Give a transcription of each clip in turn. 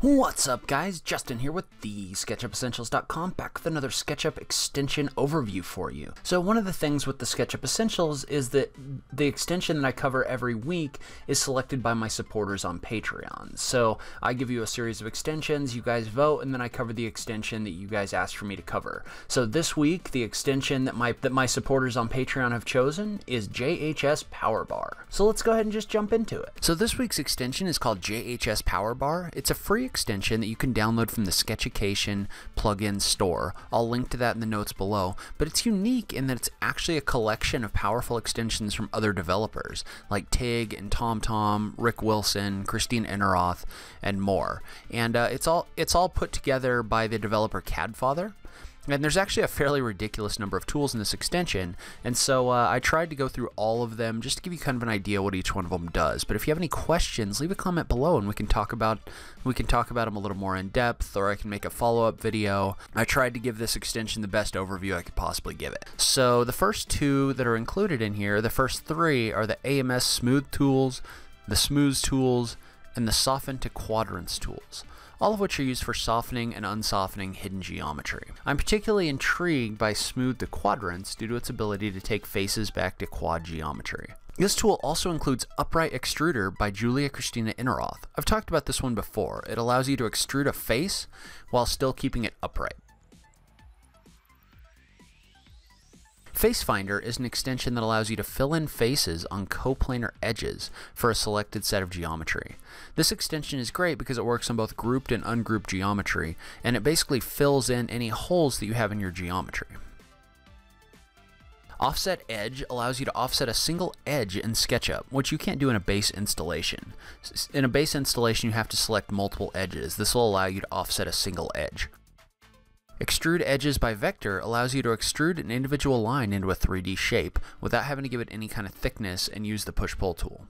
What's up guys, Justin here with the SketchUpEssentials.com, back with another SketchUp extension overview for you. So one of the things with the SketchUp Essentials is that the extension that I cover every week is selected by my supporters on Patreon. So I give you a series of extensions, you guys vote, and then I cover the extension that you guys asked for me to cover. So this week, the extension that my supporters on Patreon have chosen is JHS Powerbar. So let's go ahead and just jump into it. So this week's extension is called JHS Powerbar. It's a free extension that you can download from the SketchUcation plugin store. I'll link to that in the notes below, but it's unique in that it's actually a collection of powerful extensions from other developers like TIG and TomTom, Rick Wilson, Christina Eneroth, and more. And it's all put together by the developer CadFather. And there's actually a fairly ridiculous number of tools in this extension, and so I tried to go through all of them just to give you kind of an idea what each one of them does. But if you have any questions, leave a comment below, and we can talk about them a little more in depth, or I can make a follow-up video. I tried to give this extension the best overview I could possibly give it. So the first two that are included in here, the first three are the AMS Smooth Tools, the Smooth Tools, and the Soften to Quadrants Tools, all of which are used for softening and unsoftening hidden geometry. I'm particularly intrigued by Smooth to Quadrants due to its ability to take faces back to quad geometry. This tool also includes Upright Extruder by Julia Christina Eneroth. I've talked about this one before. It allows you to extrude a face while still keeping it upright. FaceFinder is an extension that allows you to fill in faces on coplanar edges for a selected set of geometry. This extension is great because it works on both grouped and ungrouped geometry, and it basically fills in any holes that you have in your geometry. Offset Edge allows you to offset a single edge in SketchUp, which you can't do in a base installation. In a base installation, you have to select multiple edges. This will allow you to offset a single edge. Extrude Edges by Vector allows you to extrude an individual line into a 3D shape without having to give it any kind of thickness and use the push-pull tool.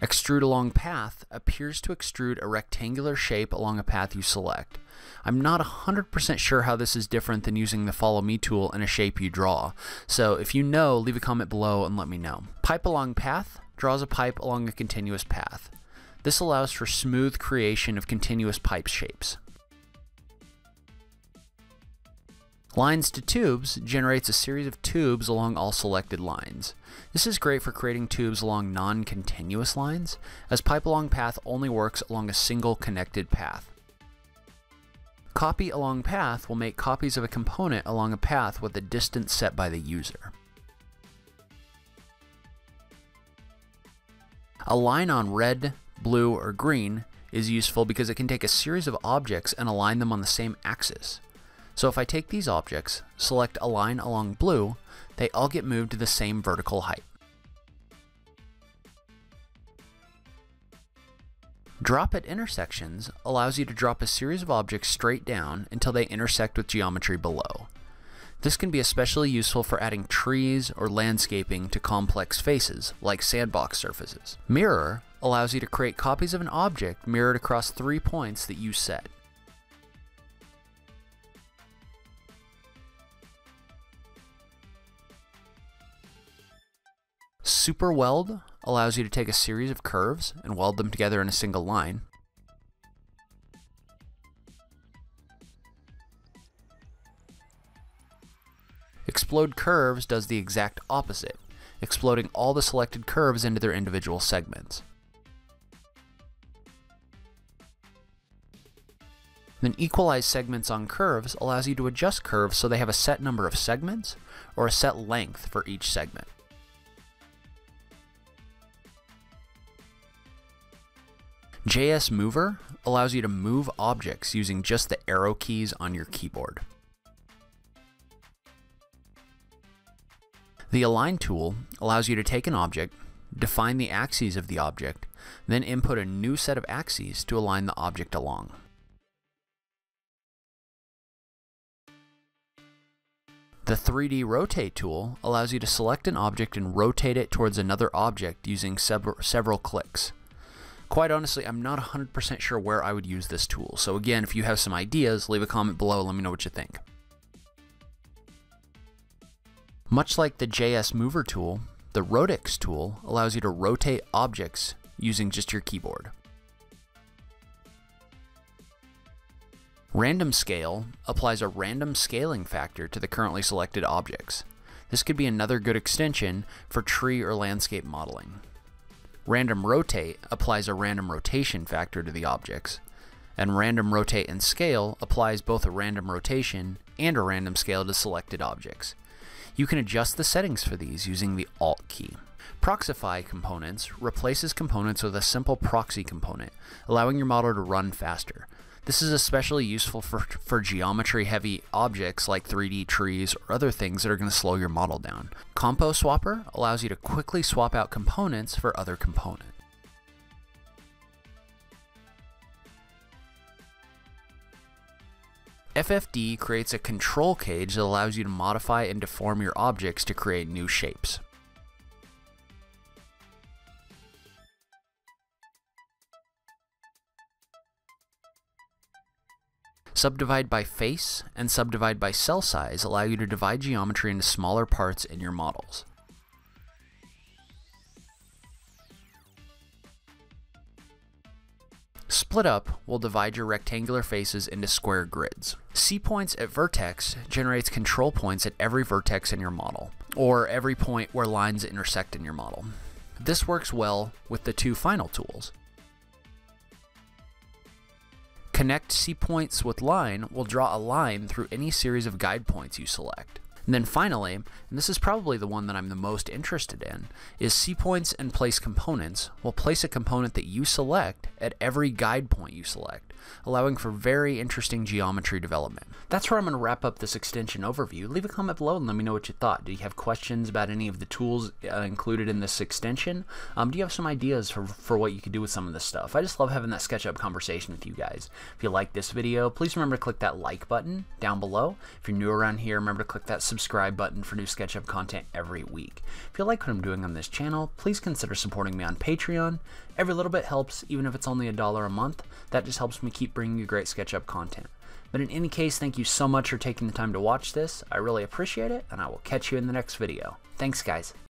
Extrude Along Path appears to extrude a rectangular shape along a path you select. I'm not 100% sure how this is different than using the Follow Me tool in a shape you draw, so if you know, leave a comment below and let me know. Pipe Along Path draws a pipe along a continuous path. This allows for smooth creation of continuous pipe shapes. Lines to Tubes generates a series of tubes along all selected lines. This is great for creating tubes along non-continuous lines, as Pipe Along Path only works along a single connected path. Copy Along Path will make copies of a component along a path with a distance set by the user. A line on red, blue, or green is useful because it can take a series of objects and align them on the same axis. So if I take these objects, select a line along blue, they all get moved to the same vertical height. Drop at intersections allows you to drop a series of objects straight down until they intersect with geometry below. This can be especially useful for adding trees or landscaping to complex faces, like sandbox surfaces. Mirror allows you to create copies of an object mirrored across 3 points that you set. Super Weld allows you to take a series of curves and weld them together in a single line. Explode Curves does the exact opposite, exploding all the selected curves into their individual segments. Then Equalize Segments on Curves allows you to adjust curves so they have a set number of segments or a set length for each segment. JS Mover allows you to move objects using just the arrow keys on your keyboard. The Align tool allows you to take an object, define the axes of the object, then input a new set of axes to align the object along. The 3D Rotate tool allows you to select an object and rotate it towards another object using several clicks. Quite honestly, I'm not 100% sure where I would use this tool, so again, if you have some ideas, leave a comment below and let me know what you think. Much like the JS Mover tool, the Rodex tool allows you to rotate objects using just your keyboard. Random scale applies a random scaling factor to the currently selected objects. This could be another good extension for tree or landscape modeling. Random rotate applies a random rotation factor to the objects, and random rotate and scale applies both a random rotation and a random scale to selected objects. You can adjust the settings for these using the Alt key. Proxify components replaces components with a simple proxy component, allowing your model to run faster. This is especially useful for geometry-heavy objects like 3D trees or other things that are going to slow your model down. Compo swapper allows you to quickly swap out components for other components. FFD creates a control cage that allows you to modify and deform your objects to create new shapes. Subdivide by face and subdivide by cell size allow you to divide geometry into smaller parts in your models. Split up will divide your rectangular faces into square grids. C points at vertex generates control points at every vertex in your model, or every point where lines intersect in your model. This works well with the two final tools. Connect C points with line will draw a line through any series of guide points you select. And then finally, and this is probably the one that I'm the most interested in, is C points and place components will place a component that you select at every guide point you select, allowing for very interesting geometry development. That's where I'm going to wrap up this extension overview. Leave a comment below and let me know what you thought. Do you have questions about any of the tools included in this extension? Do you have some ideas for what you could do with some of this stuff? I just love having that SketchUp conversation with you guys. If you like this video, please remember to click that like button down below. If you're new around here, remember to click that subscribe button for new SketchUp content every week. If you like what I'm doing on this channel, please consider supporting me on Patreon. Every little bit helps, even if it's only $1 a month. That just helps me keep bringing you great SketchUp content. But in any case, thank you so much for taking the time to watch this. I really appreciate it, and I will catch you in the next video. Thanks, guys.